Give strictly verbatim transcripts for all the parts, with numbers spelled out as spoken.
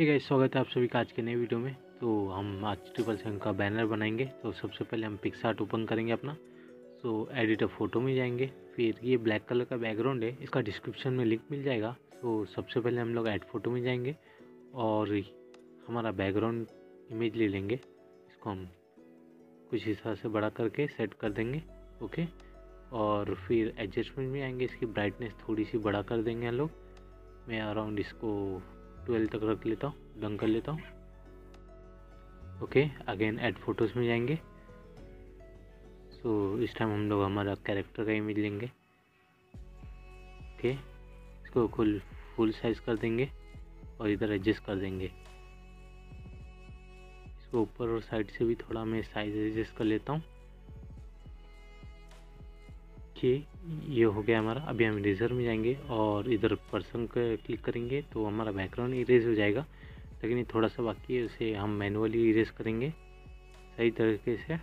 Hey guys, स्वागत है आप सभी का आज के नए वीडियो में। तो हम आज ट्रिपल सेवन का बैनर बनाएंगे। तो सबसे पहले हम पिक्सआर्ट ओपन करेंगे अपना। तो एडिटर फोटो में जाएंगे, फिर ये ब्लैक कलर का बैकग्राउंड है, इसका डिस्क्रिप्शन में लिंक मिल जाएगा। तो सबसे पहले हम लोग ऐड फोटो में जाएंगे और हमारा बैकग्राउंड इमेज ले लेंगे। इसको हम कुछ इस तरह से बड़ा करके सेट कर देंगे, ओके। और फिर एडजस्टमेंट में आएंगे, इसकी ब्राइटनेस थोड़ी सी बड़ा कर देंगे हम लोग। मैं अराउंड इसको ट्वेल्व तक रख लेता हूँ, डन कर लेता हूँ, ओके। अगेन ऐड फोटोज़ में जाएंगे। सो इस टाइम हम लोग हमारा कैरेक्टर का इमेज लेंगे, ओके। इसको फुल फुल साइज़ कर देंगे और इधर एडजस्ट कर देंगे। इसको ऊपर और साइड से भी थोड़ा मैं साइज़ एडजस्ट कर लेता हूँ, कि ये हो गया हमारा। अभी हम इरेजर में जाएंगे और इधर पर्सन पर क्लिक करेंगे तो हमारा बैकग्राउंड इरेज हो जाएगा, लेकिन ये थोड़ा सा बाकी है, उसे हम मैनुअली इरेज करेंगे सही तरीके से।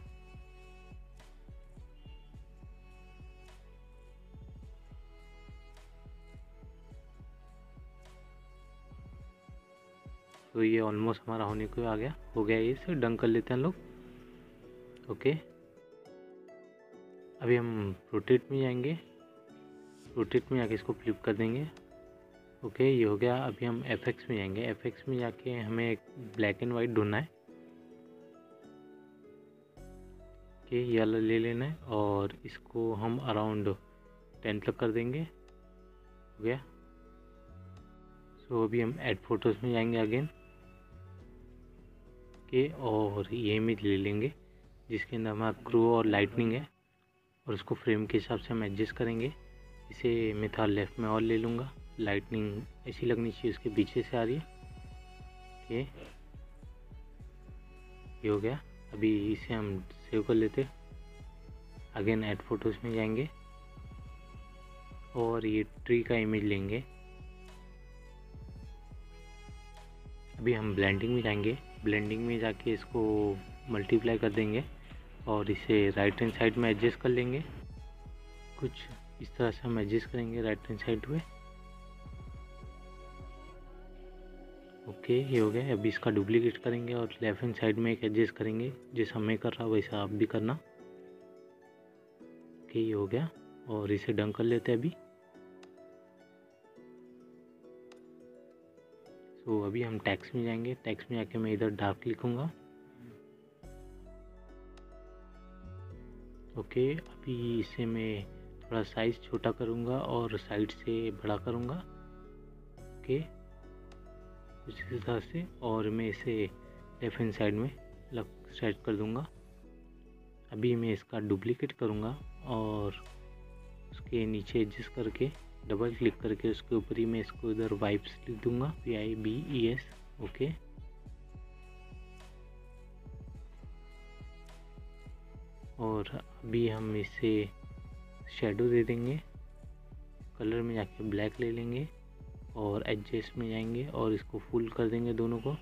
तो ये ऑलमोस्ट हमारा होने को आ गया, हो गया ये से डन कर लेते हैं लोग, ओके। अभी हम रोटेट में जाएंगे, रोटेट में जाके इसको फ्लिप कर देंगे, ओके। ये हो गया। अभी हम एफएक्स में जाएंगे, एफएक्स में जाके हमें ब्लैक एंड वाइट ढूंढना है, ओके। ये वाला ले लेना है और इसको हम अराउंड टेन तक कर देंगे, हो गया। सो अभी हम ऐड फोटोज़ में जाएंगे अगेन, ओके। और ये इमेज ले लेंगे जिसके अंदर हमारा क्रू और लाइटनिंग है, और उसको फ्रेम के हिसाब से हम एडजस्ट करेंगे। इसे मैं थोड़ा लेफ़्ट में और ले लूँगा, लाइटनिंग ऐसी लगनी चाहिए उसके पीछे से आ रही है, ओके। ये हो गया। अभी इसे हम सेव कर लेते, अगेन ऐड फोटोज़ में जाएंगे और ये ट्री का इमेज लेंगे। अभी हम ब्लेंडिंग में जाएंगे, ब्लेंडिंग में जाके इसको मल्टीप्लाई कर देंगे और इसे राइट हैंड साइड में एडजस्ट कर लेंगे। कुछ इस तरह से हम एडजस्ट करेंगे राइट हैंड साइड में, ओके। ये हो गया। अभी इसका डुप्लीकेट करेंगे और लेफ्ट हैंड साइड में एक एडजस्ट करेंगे, जैसा मैं कर रहा हूँ वैसा आप भी करना, ओके। ये हो गया और इसे डन कर लेते हैं अभी। तो अभी हम टैक्स में जाएंगे, टैक्स में जाके मैं इधर डार्क लिखूंगा, ओके। अभी इसे मैं थोड़ा साइज़ छोटा करूंगा और साइड से बड़ा करूंगा, ओके, उसी हिसाब से। और मैं इसे लेफ्ट हैंड साइड में लग सेट कर दूंगा। अभी मैं इसका डुप्लीकेट करूंगा और उसके नीचे एडजस्ट करके डबल क्लिक करके उसके ऊपर ही मैं इसको इधर वाइप्स लिख दूंगा, V I B E S, okay. और अभी हम इसे शेडो दे देंगे, कलर में जाके ब्लैक ले लेंगे और एडजस्ट में जाएंगे और इसको फुल कर देंगे दोनों को,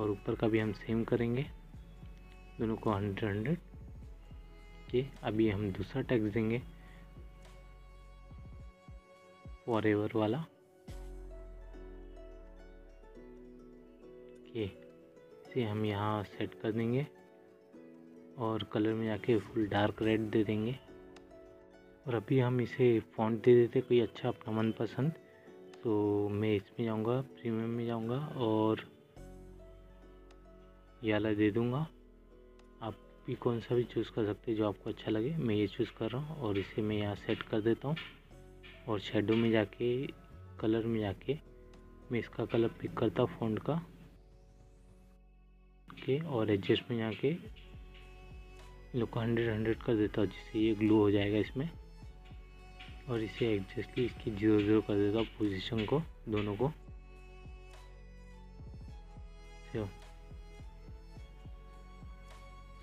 और ऊपर का भी हम सेम करेंगे, दोनों को हंड्रेड हंड्रेड, ओके। अभी हम दूसरा टैक्स देंगे, फॉरएवर वाला, ओके। इसे हम यहाँ सेट कर देंगे और कलर में जाके फुल डार्क रेड दे देंगे। और अभी हम इसे फॉन्ट दे देते कोई अच्छा अपना मनपसंद। तो मैं इसमें जाऊँगा, प्रीमियम में जाऊँगा और ये वाला दे दूँगा। आप भी कौन सा भी चूज़ कर सकते हैं जो आपको अच्छा लगे, मैं ये चूज़ कर रहा हूँ। और इसे मैं यहाँ सेट कर देता हूँ और शेडो में जाके कलर में जाके मैं इसका कलर पिक करता हूँ फॉन्ट का, ओके। और एडजस्ट में जाके इन लोग को हंड्रेड हंड्रेड कर देता हूँ, जिससे ये ग्लो हो जाएगा इसमें। और इसे एडजस्टली इसकी जीरो जीरो कर देता हूँ पोजीशन को, दोनों को।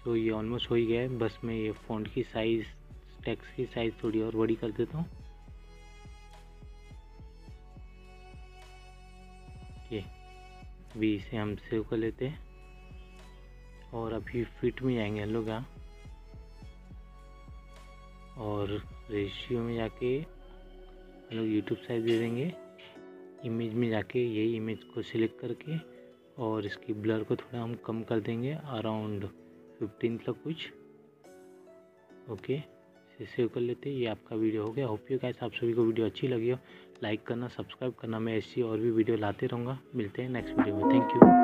तो ये ऑलमोस्ट हो ही गया है, बस मैं ये फॉन्ट की साइज़, टेक्स्ट की साइज़ थोड़ी और बड़ी कर देता हूँ। अभी इसे हम सेव कर लेते हैं और अभी फिट में जाएंगे हम लोग यहाँ, और रेशियो में जाके हम लोग यूट्यूब साइज दे देंगे इमेज में जाके यही इमेज को सिलेक्ट करके और इसकी ब्लर को थोड़ा हम कम कर देंगे अराउंड फिफ्टीन तक कुछ। ओके, इसे सेव कर लेते हैं। ये आपका वीडियो हो गया। होप यू गाइस आप सभी को वीडियो अच्छी लगी हो। लाइक करना, सब्सक्राइब करना। मैं ऐसी और भी वीडियो लाते रहूँगा। मिलते हैं नेक्स्ट वीडियो में। Thank you.